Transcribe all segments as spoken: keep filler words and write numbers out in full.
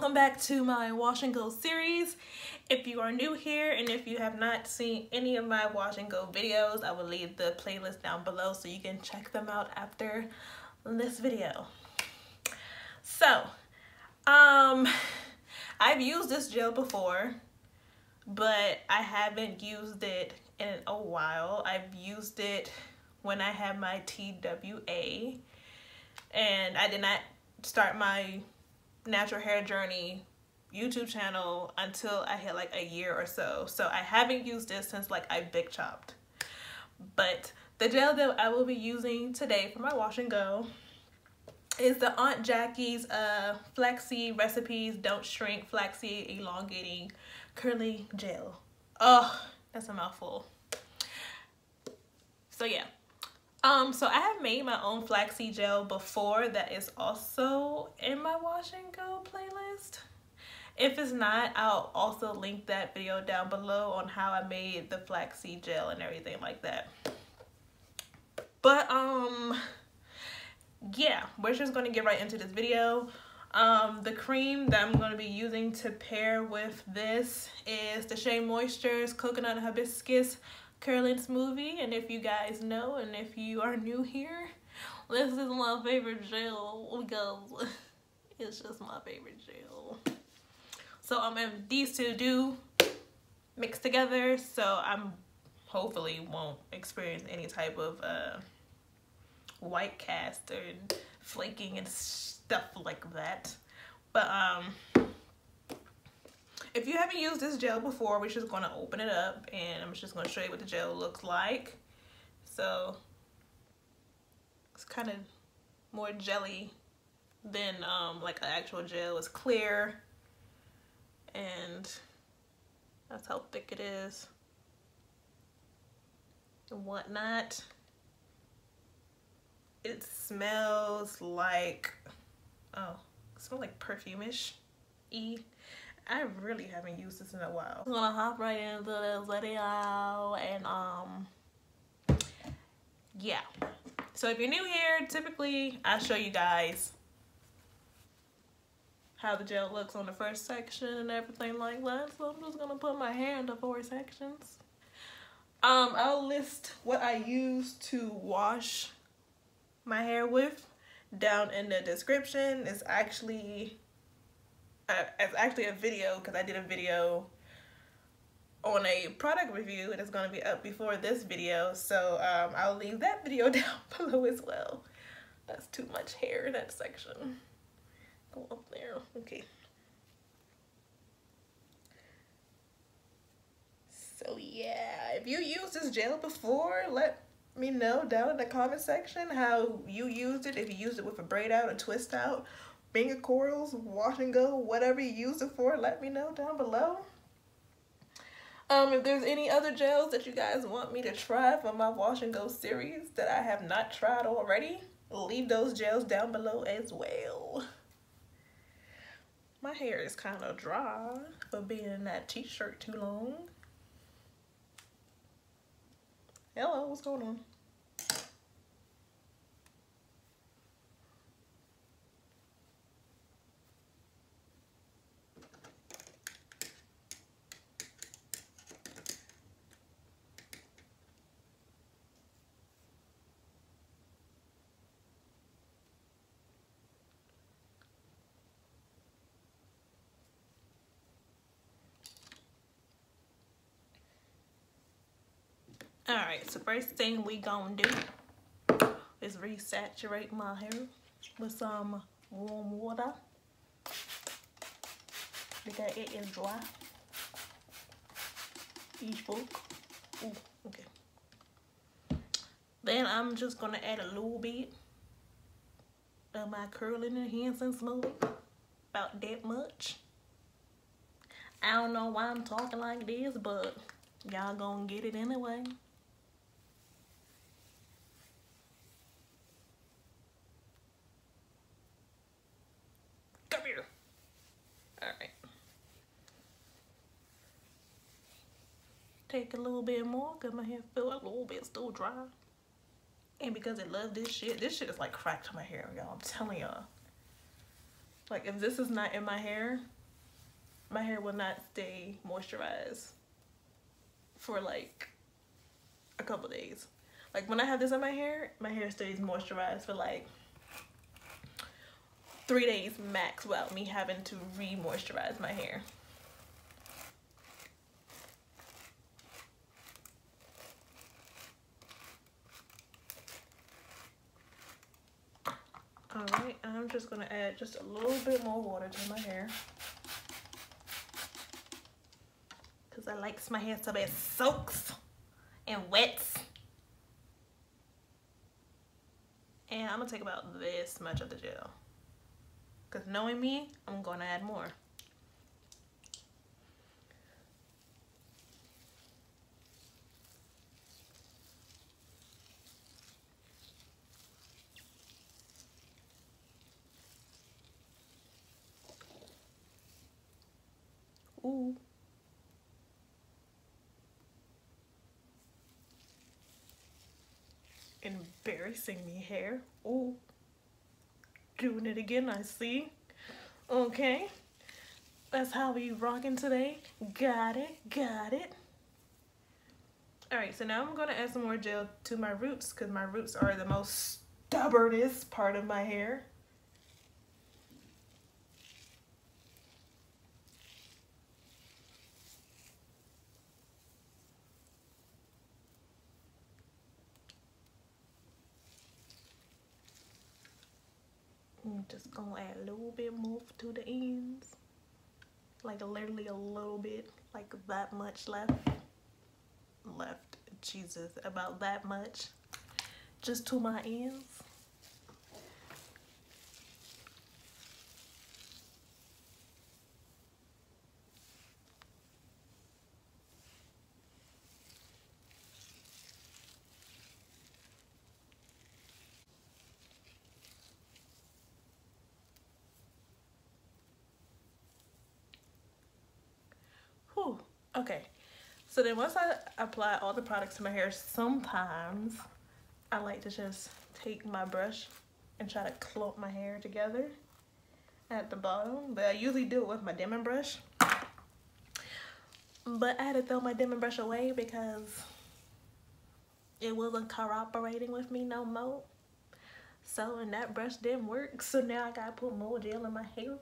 welcome back to my wash and go series. If you are new here and if you have not seen any of my wash and go videos, I will leave the playlist down below so you can check them out after this video. So um I've used this gel before, but I haven't used it in a while. I've used it when I had my T W A, and I did not start my natural hair journey YouTube channel until I hit like a year or so. So I haven't used this since like I big chopped. But the gel that I will be using today for my wash and go is the Aunt Jackie's uh, Flaxseed Recipes Don't Shrink Flaxseed Elongating Curly Gel. Oh, that's a mouthful. So yeah. Um, so I have made my own flaxseed gel before that is also in my wash and go playlist. If it's not, I'll also link that video down below on how I made the flaxseed gel and everything like that. But um, yeah, we're just gonna get right into this video. Um, the cream that I'm gonna be using to pair with this is the Shea Moisture's Coconut Hibiscus Curling Smoothie. And if you guys know, and if you are new here, this is my favorite gel because it's just my favorite gel. So um, and these two do mix together, so I'm hopefully won't experience any type of uh, white cast or flaking and stuff like that. But um, if you haven't used this gel before, we're just going to open it up and I'm just going to show you what the gel looks like. So it's kind of more jelly than um, like an actual gel. It's clear and that's how thick it is and whatnot. It smells like, oh, it smells like perfumish-y. I really haven't used this in a while. I'm gonna hop right into this video and um, yeah. So if you're new here, typically I show you guys how the gel looks on the first section and everything like that. So I'm just gonna put my hair into four sections. Um, I'll list what I use to wash my hair with down in the description. It's actually It's actually a video because I did a video on a product review and it's going to be up before this video, so um, I'll leave that video down below as well. That's too much hair in that section. Go up there. Okay. So yeah, if you used this gel before, let me know down in the comment section how you used it. If you used it with a braid out, a twist out, finger corals, wash and go, whatever you use it for, let me know down below. Um, if there's any other gels that you guys want me to try for my wash and go series that I have not tried already, leave those gels down below as well. My hair is kind of dry for being in that t-shirt too long. Hello, what's going on? All right, so first thing we gonna do is resaturate my hair with some warm water because it is dry. Each book. Ooh, okay. Then I'm just gonna add a little bit of my curling enhancing smoothie, about that much. I don't know why I'm talking like this, but y'all gonna get it anyway. Take a little bit more because my hair feel a little bit still dry. And because I love this shit, this shit is like cracked to my hair, y'all. I'm telling y'all. Like if this is not in my hair, my hair will not stay moisturized for like a couple days. Like when I have this in my hair, my hair stays moisturized for like three days max without me having to re-moisturize my hair. Alright, I'm just going to add just a little bit more water to my hair. Because I like my hair so it soaks and wets. And I'm going to take about this much of the gel. Because knowing me, I'm going to add more. Ooh. Embarrassing me hair. Ooh. Doing it again, I see. Okay. That's how we rocking today. Got it, got it. Alright, so now I'm gonna add some more gel to my roots because my roots are the most stubbornest part of my hair. I'm just gonna add a little bit more to the ends, like literally a little bit, like that much left left. Jesus, about that much, just to my ends. Okay, so then once I apply all the products to my hair, sometimes I like to just take my brush and try to clump my hair together at the bottom, but I usually do it with my dimming brush. But I had to throw my dimming brush away because it wasn't cooperating with me no more. So, and that brush didn't work, so now I gotta put more gel in my hair.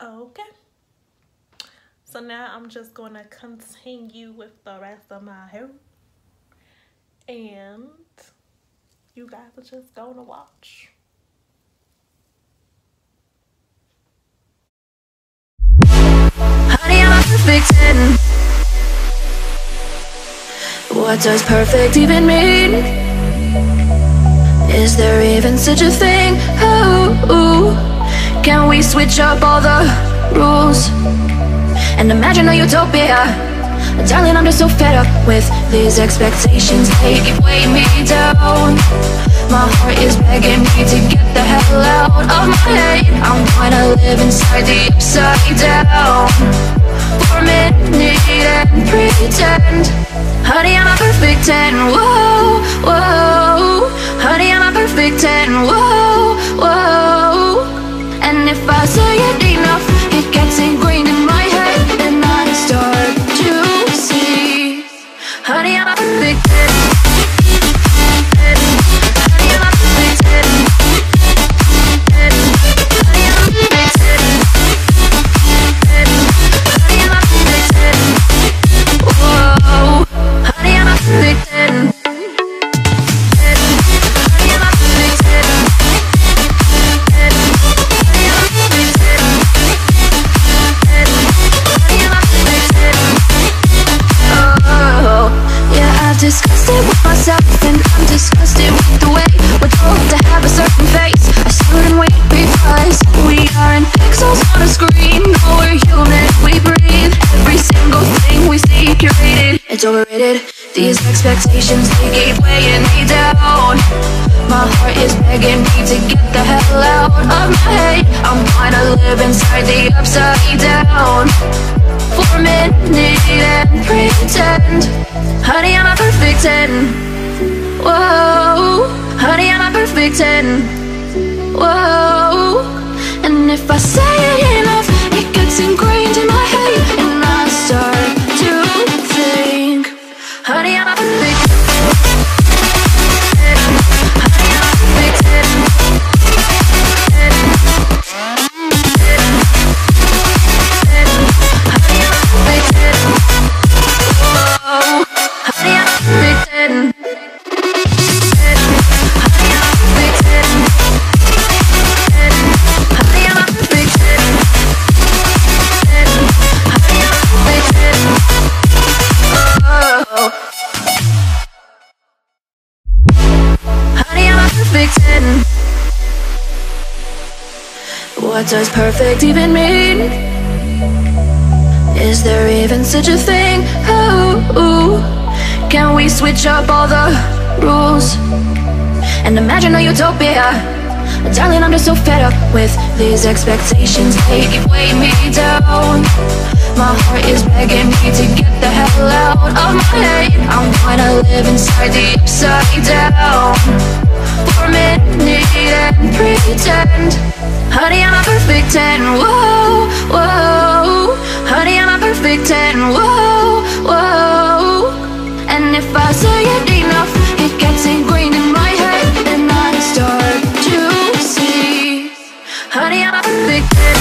Okay, so now I'm just going to continue with the rest of my hair, and you guys are just going to watch. Honey, I'm a perfect ten. What does perfect even mean? Is there even such a thing? Oh. Can we switch up all the rules and imagine a utopia? Darling, I'm just so fed up with these expectations. They keep weighing me down. My heart is begging me to get the hell out of my head. I'm gonna live inside the upside down for a minute and pretend. Honey, I'm a perfect ten. Whoa, whoa. Honey, I'm a perfect ten. Whoa, whoa. And if I say it enough, it gets ingrained in my head, and I start to see. Honey, I'm a perfect ten. Honey, I'm a perfect ten. Honey, I'm a perfect ten. Honey, I'm a perfect ten. Whoa, honey, I'm a perfect ten. Disgusted with myself, and I'm disgusted with the way we're told to have a certain face. I shouldn't wait because we aren't pixels on a screen. No, we're human, we breathe. Every single thing we see curated, it's overrated. These expectations, they keep weighing me down. My heart is begging me to get the hell out of my head. I'm gonna live inside the upside down for a minute and pretend. Honey, I'm a perfect ten. Whoa. Honey, I'm a perfect ten. Whoa. And if I say it enough, it gets ingrained in my head, and I start to think, honey, I'm a perfect ten. Honey, I'm a perfect ten. Honey, I'm a perfect ten. Whoa. Honey, I'm a perfect ten. What does perfect even mean? Is there even such a thing? Ooh, can we switch up all the rules and imagine a utopia? Darling, I'm just so fed up with these expectations. They keep weighing me down. My heart is begging me to get the hell out of my head. I'm gonna live inside the upside down for a minute and pretend. Honey, I'm a perfect ten. Whoa, whoa. Honey, I'm a perfect ten. Whoa, whoa. And if I say it enough, it gets ingrained in my head, and I start to see, honey, I'm a perfect ten.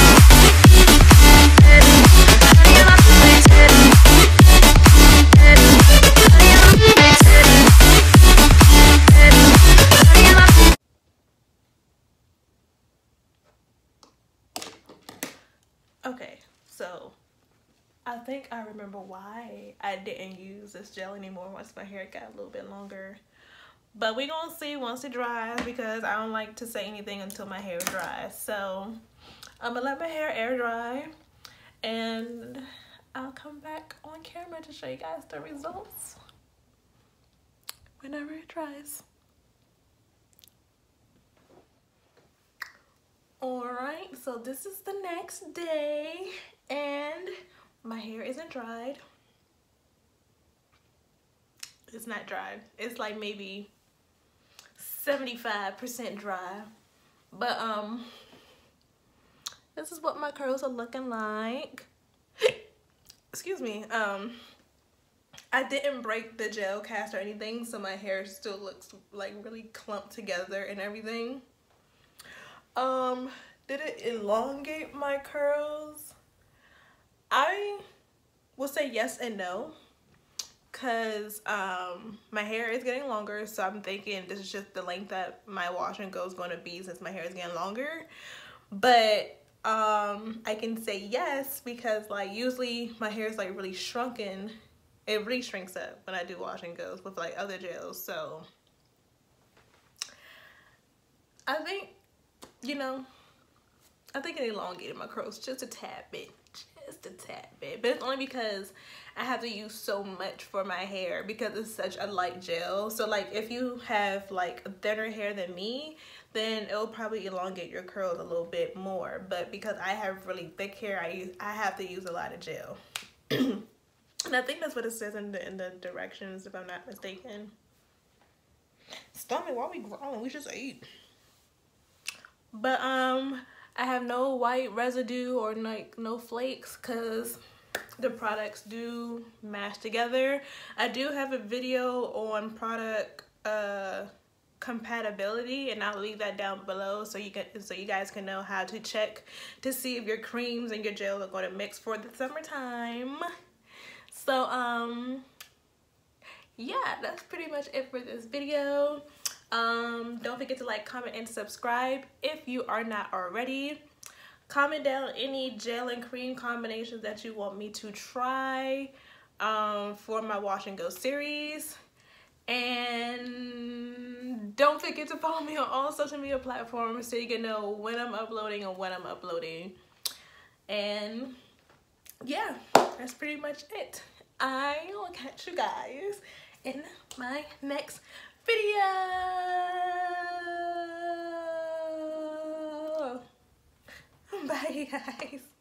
I think I remember why I didn't use this gel anymore once my hair got a little bit longer. But we're gonna see once it dries, because I don't like to say anything until my hair dries. So I'm gonna let my hair air dry and I'll come back on camera to show you guys the results whenever it dries. Alright, so this is the next day and my hair isn't dried. It's not dried. It's like maybe seventy-five percent dry. But um this is what my curls are looking like. Excuse me. Um I didn't break the gel cast or anything, so my hair still looks like really clumped together and everything. Um did it elongate my curls? I will say yes and no, because um, my hair is getting longer, so I'm thinking this is just the length that my wash and go is going to be since my hair is getting longer. But um, I can say yes, because like usually my hair is like really shrunken. It really shrinks up when I do wash and goes with like other gels. So I think, you know, I think it elongated my curls just a tad bit. Just a tad bit, but it's only because I have to use so much for my hair because it's such a light gel. So like if you have like thinner hair than me, then it'll probably elongate your curls a little bit more. But because I have really thick hair, I use I have to use a lot of gel. And I think that's what it says in the, in the directions, if I'm not mistaken. Stomach, why are we growling? We just ate. But um I have no white residue or like no flakes because the products do mash together. I do have a video on product uh, compatibility, and I'll leave that down below so you can so you guys can know how to check to see if your creams and your gel are going to mix for the summertime. So um, yeah, that's pretty much it for this video. Um don't forget to like, comment, and subscribe if you are not already. Comment down any gel and cream combinations that you want me to try um for my wash and go series, and don't forget to follow me on all social media platforms so you can know when I'm uploading and when I'm uploading. And yeah, that's pretty much it. I will catch you guys in my next video. Bye guys.